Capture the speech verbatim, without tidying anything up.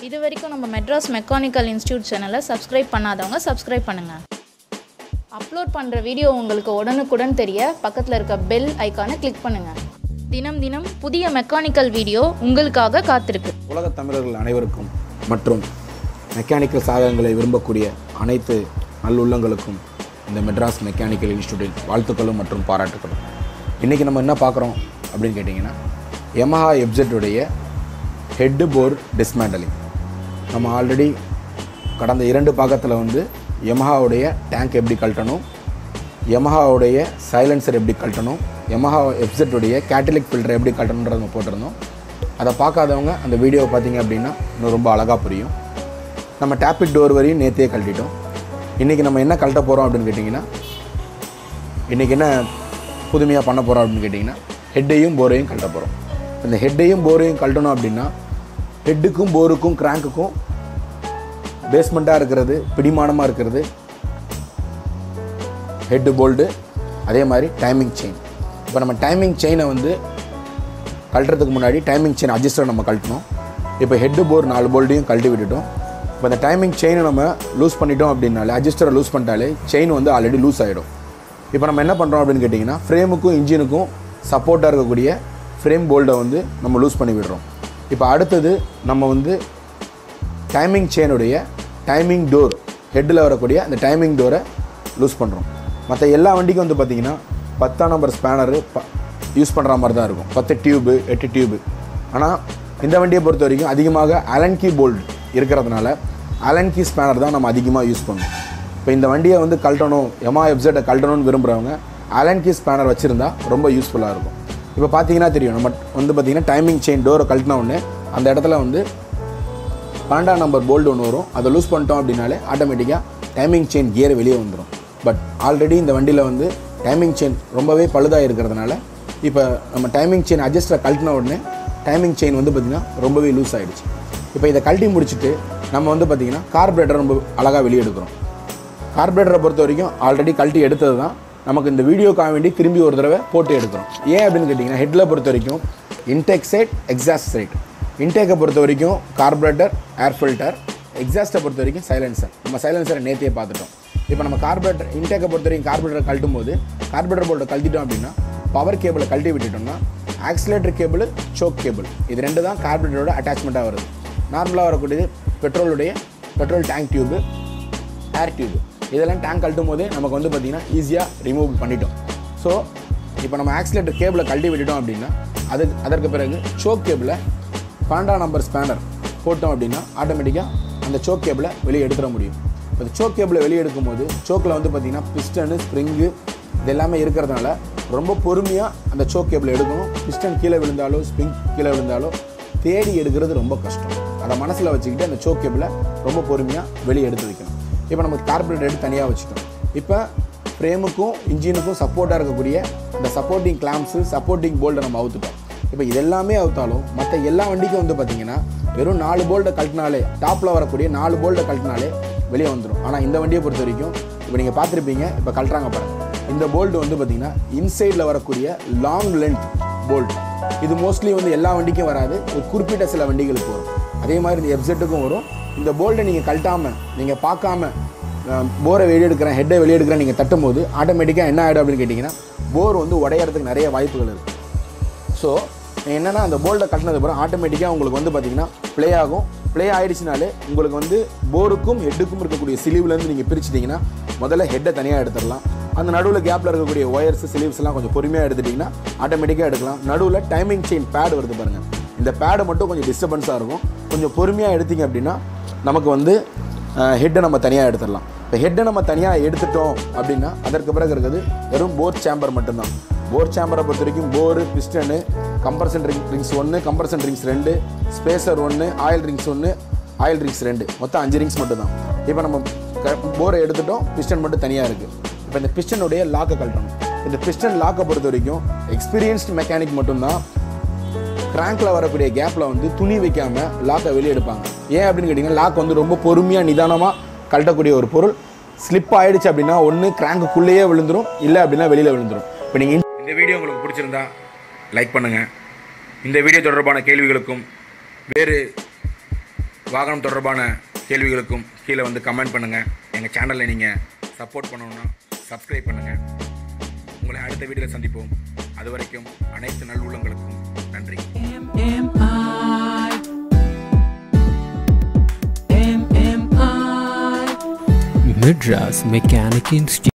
If you subscribe to Madras Mechanical Institute channel, subscribe to subscribe pannunga. Upload pandra video ungalku odanukudan theriya pakkathula iruka bell icon click pannunga. Dinam dinam pudiya mechanical video ungalkaga kaathirukku. Ulaga tamilargal anaivarukkum matrum mechanical sagangalai virumbakuriya anaitu nallullangalukkum indha Madras Mechanical Institute vaalthukkalum matrum paaraattukkalum. Inniki nama enna paakrom appdin kettingina Yamaha F Z udaiya head bore dismantling. We already கடந்த இரண்டு பாகத்துல வந்து Yamaha உடைய tank எப்படி கழட்டணும் Yamaha உடைய silencer எப்படி கழட்டணும் Yamaha F Z உடைய catalytic filter எப்படி கழட்டணும்ன்றத நம்ம போட்டுறோம் அத பார்க்காதவங்க அந்த வீடியோ பாத்தீங்க அப்படினா இன்னும் ரொம்ப அழகா புரியும் நம்ம tap it door வரையும் நேத்தே கழட்டிட்டோம் இன்னைக்கு நம்ம என்ன கழட்ட போறோம் அப்படினு கேட்டிங்கனா இன்னைக்கு என்ன புதுமையா பண்ண போறோம் அப்படினு கேட்டிங்கனா ஹெட்டையும் போரையும் கழட்ட போறோம் அந்த ஹெட்டையும் போரையும் கழட்டணும் அப்படினா ஹெட்க்கும் போருக்கும் கிராங்க்குக்கும் பேஸ்மெண்டா இருக்குது பிடிமானமா இருக்குது ஹெட் போல்ட் அதே மாதிரி டைமிங் செயின் இப்போ நம்ம டைமிங் செயினை வந்து கழட்டறதுக்கு முன்னாடி டைமிங் செயின் அட்ஜஸ்டர் நம்ம கழட்டணும் இப்போ ஹெட் போர் நாலு போல்ட்டையும் கழட்டி விட்டுட்டோம் இப்போ அந்த டைமிங் செயினை நம்ம லூஸ் பண்ணிட்டோம் அப்படினால அட்ஜஸ்டரை லூஸ் பண்ணிட்டாலே செயின் வந்து ஆல்ரெடி லூஸ் ஆயிடும் இப்போ நம்ம என்ன பண்றோம் அப்படினு கேட்டிங்கனா ஃப்ரேமுக்கும் இன்ஜினுக்கும் சப்போர்ட்டா இருக்க கூடிய ஃப்ரேம் போல்ட வந்து நம்ம லூஸ் பண்ணி விடுறோம் இப்போ அடுத்து நம்ம வந்து டைமிங் செயின் உடைய டைமிங் டோர் ஹெட்ல வரக்கூடிய அந்த டைமிங் டோரை லூஸ் பண்றோம் மற்ற எல்லா வண்டிக்கும் வந்து பாத்தீங்கன்னா ten நம்பர் ஸ்பேனர் யூஸ் பண்ற மாதிரி தான் இருக்கும் ten டியூப் eight டியூப் ஆனா இந்த வண்டியை பொறுத்த வரைக்கும் அதிகமாக ஆலன் கீ போல்ட் இருக்குிறதுனால ஆலன் கீ ஸ்பேனர் தான் நம்ம அதிகமாக யூஸ் பண்ணுவோம் இப்போ இந்த வண்டியை வந்து கழட்டணும் Yamaha F Z கழட்டணும்னு விரும்பறவங்க ஆலன் கீ ஸ்பேனர் வச்சிருந்தா ரொம்ப யூஸ்ஃபுல்லா இருக்கும் இப்போ பாத்தீங்கன்னா தெரியும் நம்ம வந்து பாத்தீங்கன்னா டைமிங் செயின் டோரை கழட்டன உடனே அந்த இடத்துல வந்து twelve நம்பர் போல்ட் ஒன்னு வரும் அத லூஸ் பண்ணிட்டோம் அப்படினாலே ஆட்டோமேட்டிக்கா டைமிங் செயின் கியர் வெளிய வந்துரும் பட் ஆல்ரெடி இந்த வண்டில வந்து டைமிங் செயின் ரொம்பவே பழுதா இருக்குிறதுனால இப்போ நம்ம டைமிங் செயின் அட்ஜஸ்டர் கழட்டன உடனே டைமிங் செயின் வந்து பாத்தீங்கன்னா ரொம்பவே லூஸ் ஆயிடுச்சு இப்போ இத கழட்டி முடிச்சிட்டு நம்ம வந்து பாத்தீங்கன்னா கார்பரேட்டர் ரொம்ப அழகா வெளிய எடுக்கறோம் கார்பரேட்டரை பொறுத்த வரைக்கும் ஆல்ரெடி கழட்டி எடுத்ததுதான் நமக்கு இந்த வீடியோ கா வேண்டி திரும்பி ஒரு தடவை போட்டு எடுக்கறோம் ஏன் அப்படினு கேட்டிங்கனா ஹெட்ல பொறுத்த வரைக்கும் இன்டேக் சைட் எக்ஸாஸ்ட் சைட் இன்டேக்க பொறுத்த வரைக்கும் கார்பரேட்டர் ஏர் ஃபில்டர் எக்ஸாஸ்ட பொறுத்த வரைக்கும் சைலன்சர் நம்ம சைலன்சரை நேத்தியே பார்த்துட்டோம் இப்போ நம்ம கார்பரேட்டர் இன்டேக்க பொறுத்த வரைக்கும் கார்பரேட்டரை கழட்டும்போது கார்பரேட்டர் போல்ட கழட்டிட்டோம் அப்படினா பவர் கேபிளை கழட்டி விட்டுட்டோம்னா ஆக்சிலரேட்டர் கேபிள் சோக் கேபிள் இது ரெண்டு தான் கார்பரேட்டரோட அட்டாச்மெண்டா வருது நார்மலா வரக்கூடியது பெட்ரோலுடைய petrol tank tube air tube இதெல்லாம் டேங்க் கழட்டும்போது நமக்கு வந்து பாத்தீங்கன்னா ஈஸியா ரிமூவ் பண்ணிட்டோம் சோ இப்போ நம்ம ஆக்சிலரேட்டர் கேபிளை கழட்டி விட்டுட்டோம் அப்படினா அது அதற்கு பிறகு சோக் கேபிளை twelve நம்பர் ஸ்பேனர் போட்டோம் அப்படினா ஆட்டோமேட்டிக்கா அந்த choke கேபிளை வெளிய எடுத்துற முடியும். அந்த choke கேபிளை வெளிய எடுக்கும்போது chokeல வந்து பாத்தீங்கன்னா பிஸ்டன், ஸ்ப்ரிங் இதெல்லாம் இருக்குிறதுனால ரொம்ப பொறுமையா அந்த choke கேபிளை எடுக்கணும். பிஸ்டன் கீழ விழுந்தாலோ ஸ்ப்ரிங் கீழ விழுந்தாலோ தேடி எடுக்கிறது ரொம்ப கஷ்டம். அத மனசுல வச்சிக்கிட்டு அந்த choke கேபிளை ரொம்ப பொறுமையா வெளிய எடுத்து வைக்கணும். இப்போ நம்ம கார்பரேட்டர் எடுத்து தனியா வச்சிட்டோம். இப்போ ஃப்ரேமுக்கும் இன்ஜினுக்கும் சப்போர்ட்டா இருக்கக்கூடிய அந்த சப்போர்ட்டிங் கிளாம்ப்ஸ், சப்போர்ட்டிங் போல்ட நம்ம அவுத்துட்டோம். இப்போ இதெல்லாம் அவுத்தாலும் மற்ற எல்லா வண்டிக்கும் வந்து பாத்தீங்கன்னா வெறும் நாலு போல்ட் கழட்டினாலே டாப்ல வரக்கூடிய நாலு போல்ட் கழட்டினாலே வெளியே வந்துரும் ஆனா இந்த வண்டியை பொறுத்த வரைக்கும் இப்போ நீங்க பாத்திருப்பீங்க இப்போ கழட்டறாங்க பாருங்க இந்த போல்ட் வந்து பாத்தீங்கன்னா இன்சைட்ல வரக்கூடிய லாங் லென்த் போல்ட் இது மோஸ்ட்லி வந்து எல்லா வண்டிக்கும் வராது ஒரு குறிப்பிட்ட சில வண்டிகளுக்கு வரும் அதே மாதிரி இந்த எஃப்செட்டுக்கும் வரும் இந்த போல்ட நீங்க கழட்டாம நீங்க பார்க்காம போரை வெளியே எடுக்கற ஹெட்டை வெளியே எடுக்கற நீங்க தட்டும்போது ஆட்டோமேட்டிக்கா என்ன ஆயிடும் அப்படினு கேட்டிங்கனா போர் வந்து உடையறதுக்கு நிறைய வாய்ப்புகள் இருக்கு சோ என்னன்னா அந்த போல்ட கட்டனது அப்புறம் ஆட்டோமேட்டிக்கா உங்களுக்கு வந்து பாத்தீங்கன்னா ப்ளே ஆகும் ப்ளே ஆயிடுச்சுனாலே உங்களுக்கு வந்து போருக்கும் ஹெட்டுக்கும் இருக்கக்கூடிய சிலிவ்ல இருந்து நீங்க பிரிச்சிட்டீங்கன்னா முதல்ல ஹெட்டை தனியா எடுத்துடலாம் அந்த நடுவுல கேப்ல இருக்கக்கூடிய ஒயர்ஸ் சிலிவ்ஸ் எல்லாம் கொஞ்சம் பொறுமையா எடுத்துட்டீங்கன்னா ஆட்டோமேட்டிக்கா எடுக்கலாம் நடுவுல டைமிங் செயின் பேட் வருது பாருங்க இந்த பேடு மட்டும் கொஞ்சம் டிஸ்டர்பன்ஸா இருக்கும் கொஞ்சம் பொறுமையா எடுத்தீங்க அப்படின்னா நமக்கு வந்து ஹெட்டை நம்ம தனியா எடுத்துடலாம் இப்போ ஹெட்டை நம்ம தனியா எடுத்துட்டோம் அப்படின்னா அதற்கு பிறகு இருக்குது வெறும் போர் சேம்பர் மட்டும்தான் போர் சேம்பரை பொறுத்த வரைக்கும் போரு பிஸ்டனு கம்ப்ரஷன் ரிங்ஸ் ஒன்று கம்ப்ரஷன் ரிங்ஸ் ரெண்டு ஸ்பேசர் ஒன்று ஆயில் ரிங்ஸ் ஒன்று ஆயில் ரிங்ஸ் ரெண்டு மொத்தம் அஞ்சு ரிங்ஸ் மட்டும்தான் இப்போ நம்ம போரை எடுத்துட்டோம் பிஸ்டன் மட்டும் தனியாக இருக்குது இப்போ இந்த பிஸ்டனுடைய லாக்கை கழட்டணும் இந்த பிஸ்டன் லாக்கை பொறுத்த வரைக்கும் எக்ஸ்பீரியன்ஸ்டு மெக்கானிக் மட்டும்தான் கிராங்க்ல வரக்கூடிய கேப்பில் வந்து துணி வைக்காமல் லாக்கை வெளியே எடுப்பாங்க ஏன் அப்படின்னு கேட்டிங்கன்னா லாக் வந்து ரொம்ப பொறுமையாக நிதானமாக கழட்டக்கூடிய ஒரு பொருள் ஸ்லிப் ஆயிடுச்சு அப்படின்னா ஒன்று கிராங்குக்குள்ளேயே விழுந்துடும் இல்லை அப்படின்னா வெளியில் விழுந்துடும் இப்போ நீங்கள் இந்த வீடியோ உங்களுக்கு பிடிச்சிருந்தா லைக் பண்ணுங்கள் இந்த வீடியோ தொடர்பான கேள்விகளுக்கும் வேறு வாகனம் தொடர்பான கேள்விகளுக்கும் கீழே வந்து கமெண்ட் பண்ணுங்கள். எங்கள் சேனலில் நீங்கள் சப்போர்ட் பண்ணணும்னா சப்ஸ்கிரைப் பண்ணுங்கள். உங்களை அடுத்த வீடியோவில் சந்திப்போம். அது வரைக்கும் அனைத்து நல்லுள்ளங்களுக்கும் நன்றி. Madras Mechanical Institute.